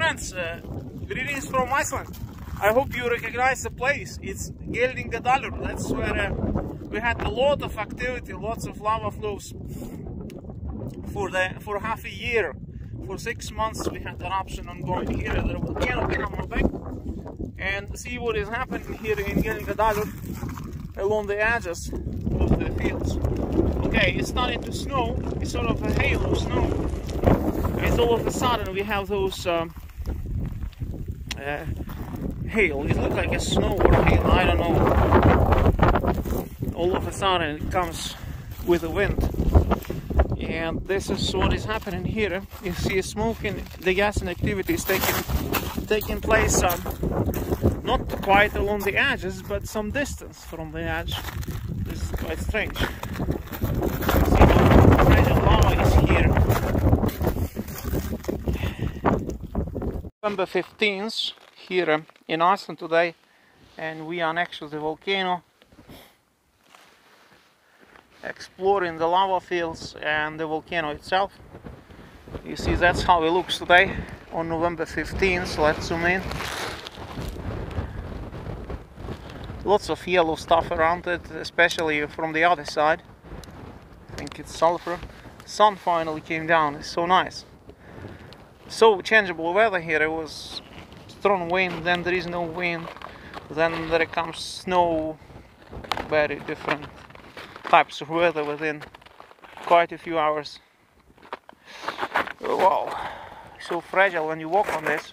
friends, greetings from Iceland. I hope you recognize the place. It's Geldingadalur. That's where we had a lot of activity, lots of lava flows for half a year. For 6 months we had an option on going here to the volcano, come back and see what is happening here in Geldingadalur along the edges of the fields. Okay, it's starting to snow, it's sort of a hail of snow, and all of a sudden we have those hail, it looks like a snow or hail, I don't know. All of a sudden it comes with the wind. And this is what is happening here. You see smoking, the gassing activity is taking place not quite along the edges, but some distance from the edge. This is quite strange. See, the kind of lava is here. November 15th here in Iceland today, and we are next to the volcano, exploring the lava fields and the volcano itself. You see, that's how it looks today on November 15th. Let's zoom in. Lots of yellow stuff around it, especially from the other side. I think it's sulfur. Sun finally came down. It's so nice. So changeable weather here. It was strong wind, then there is no wind, then there comes snow. Very different types of weather within quite a few hours. Wow, so fragile when you walk on this.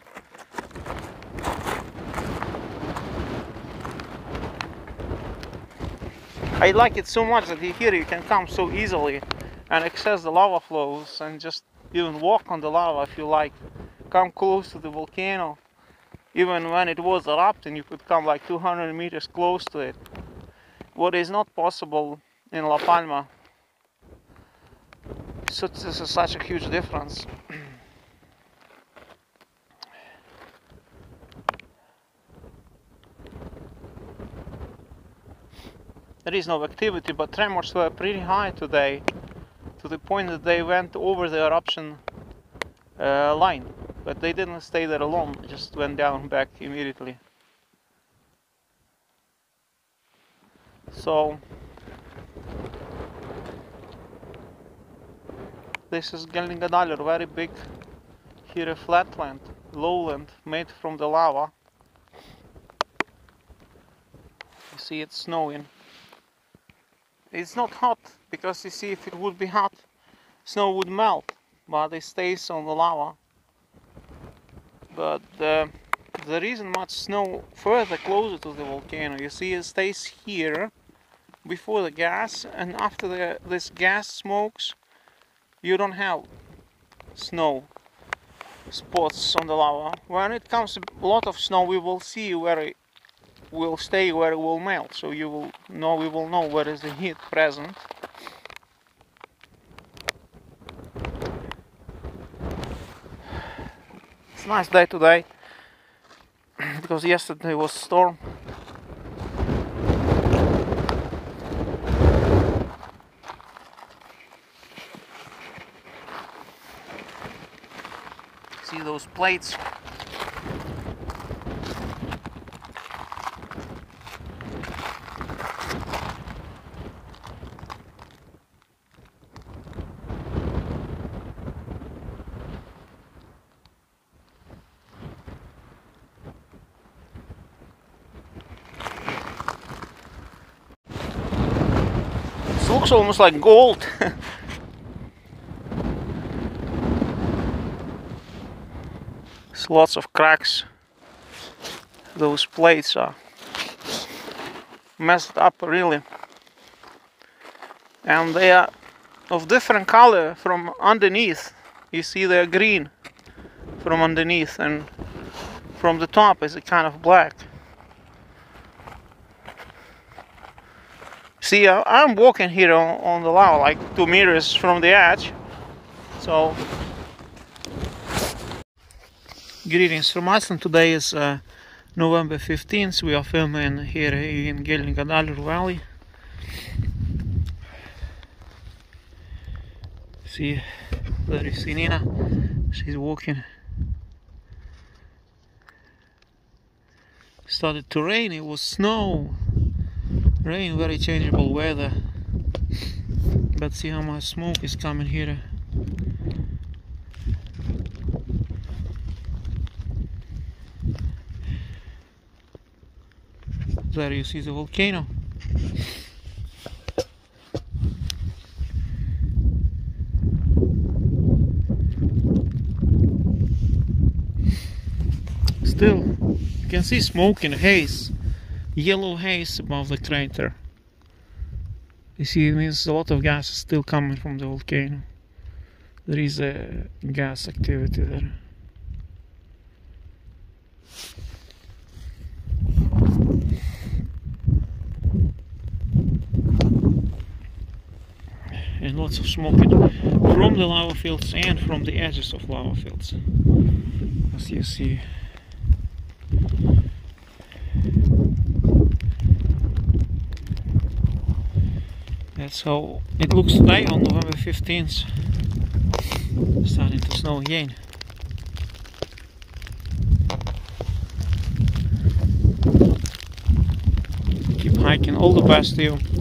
I like it so much that here you can come so easily and access the lava flows and just even walk on the lava if you like. Come close to the volcano. Even when it was erupting, you could come like 200 meters close to it. What is not possible in La Palma. So this is such a huge difference. There is no activity, but tremors were pretty high today, to the point that they went over the eruption line, but they didn't stay there alone, just went down back immediately. So this is Geldingadalur, very big here, a flatland, lowland made from the lava. You see it's snowing. It's not hot, because you see if it would be hot, snow would melt, but it stays on the lava. But there isn't much snow further closer to the volcano. You see it stays here before the gas, and after this gas smokes, you don't have snow spots on the lava. When it comes a lot of snow, we will see where it will stay, where it will melt. So you will know, we will know where is the heat present. It's a nice day today, because yesterday was a storm. See those plates. This looks almost like gold. Lots of cracks. Those plates are messed up really, and they are of different color from underneath. You see they are green from underneath, and from the top is a kind of black. See, I'm walking here on the lava like 2 meters from the edge. So greetings from Iceland. Today is November 15th. We are filming here in Geldingadalur Valley. See, there is Nina. She's walking. started to rain, it was snow, rain, very changeable weather. But see how much smoke is coming here. There you see the volcano. Still, you can see smoke and haze, yellow haze above the crater. You see, it means a lot of gas is still coming from the volcano. There is a gas activity there. And lots of smoke from the lava fields and from the edges of lava fields, as you see. That's how it looks today on November 15th. Starting to snow again. Keep hiking, all the best to you.